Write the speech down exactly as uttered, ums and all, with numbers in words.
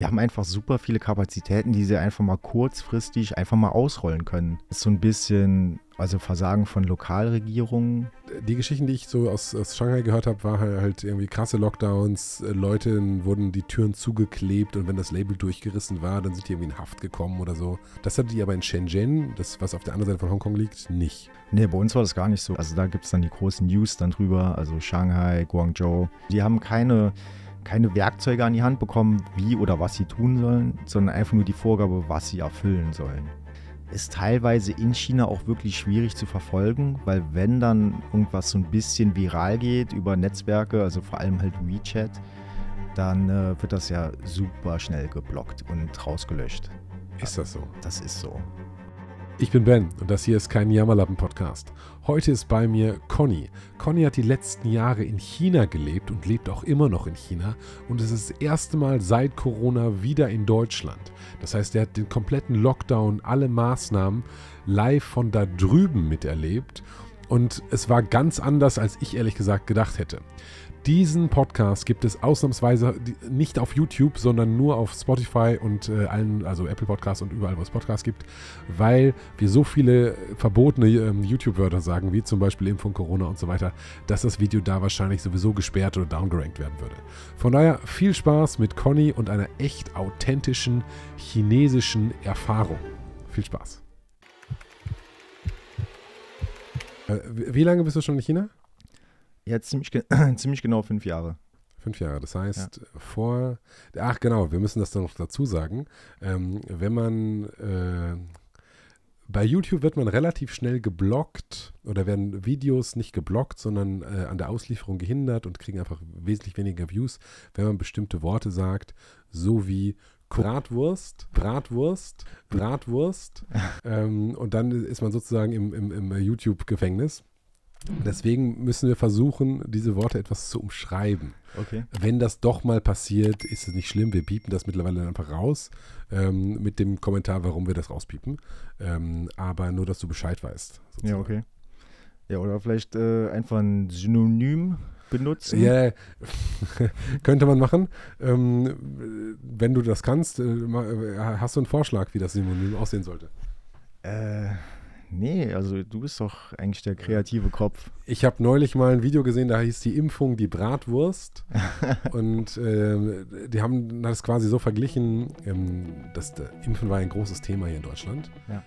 Die haben einfach super viele Kapazitäten, die sie einfach mal kurzfristig einfach mal ausrollen können. Das ist so ein bisschen, also Versagen von Lokalregierungen. Die Geschichten, die ich so aus, aus Shanghai gehört habe, war halt irgendwie krasse Lockdowns. Leuten wurden die Türen zugeklebt und wenn das Label durchgerissen war, dann sind die irgendwie in Haft gekommen oder so. Das hatte die aber in Shenzhen, das was auf der anderen Seite von Hongkong liegt, nicht. Nee, bei uns war das gar nicht so. Also da gibt es dann die großen News dann drüber, also Shanghai, Guangzhou. Die haben keine... keine Werkzeuge an die Hand bekommen, wie oder was sie tun sollen, sondern einfach nur die Vorgabe, was sie erfüllen sollen. Ist teilweise in China auch wirklich schwierig zu verfolgen, weil wenn dann irgendwas so ein bisschen viral geht über Netzwerke, also vor allem halt WeChat, dann äh, wird das ja super schnell geblockt und rausgelöscht. Ist das so? Das ist so. Ich bin Ben und das hier ist kein Jammerlappen-Podcast. Heute ist bei mir Conny. Conny hat die letzten Jahre in China gelebt und lebt auch immer noch in China und ist das erste Mal seit Corona wieder in Deutschland. Das heißt, er hat den kompletten Lockdown, alle Maßnahmen live von da drüben miterlebt und es war ganz anders, als ich ehrlich gesagt gedacht hätte. Diesen Podcast gibt es ausnahmsweise nicht auf YouTube, sondern nur auf Spotify und äh, allen, also Apple Podcasts und überall, wo es Podcasts gibt, weil wir so viele verbotene ähm, YouTube-Wörter sagen, wie zum Beispiel Impfung, Corona und so weiter, dass das Video da wahrscheinlich sowieso gesperrt oder downgerankt werden würde. Von daher viel Spaß mit Conny und einer echt authentischen chinesischen Erfahrung. Viel Spaß. Äh, wie lange bist du schon in China? Ja, ziemlich, ziemlich genau fünf Jahre. Fünf Jahre, das heißt ja. vor, ach genau, wir müssen das dann noch dazu sagen, ähm, wenn man, äh, bei YouTube wird man relativ schnell geblockt oder werden Videos nicht geblockt, sondern äh, an der Auslieferung gehindert und kriegen einfach wesentlich weniger Views, wenn man bestimmte Worte sagt, so wie Bratwurst, Bratwurst, Bratwurst ähm, und dann ist man sozusagen im, im, im YouTube-Gefängnis. Deswegen müssen wir versuchen, diese Worte etwas zu umschreiben. Okay. Wenn das doch mal passiert, ist es nicht schlimm. Wir piepen das mittlerweile einfach raus ähm, mit dem Kommentar, warum wir das rauspiepen. Ähm, aber nur, dass du Bescheid weißt. Sozusagen. Ja, okay. Ja, oder vielleicht äh, einfach ein Synonym benutzen. Ja, yeah. Könnte man machen. Ähm, wenn du das kannst, äh, hast du einen Vorschlag, wie das Synonym aussehen sollte? Äh... Nee, also du bist doch eigentlich der kreative Kopf. Ich habe neulich mal ein Video gesehen, da hieß die Impfung die Bratwurst. Und äh, die haben das quasi so verglichen, ähm, dass äh, Impfen war ein großes Thema hier in Deutschland. Ja.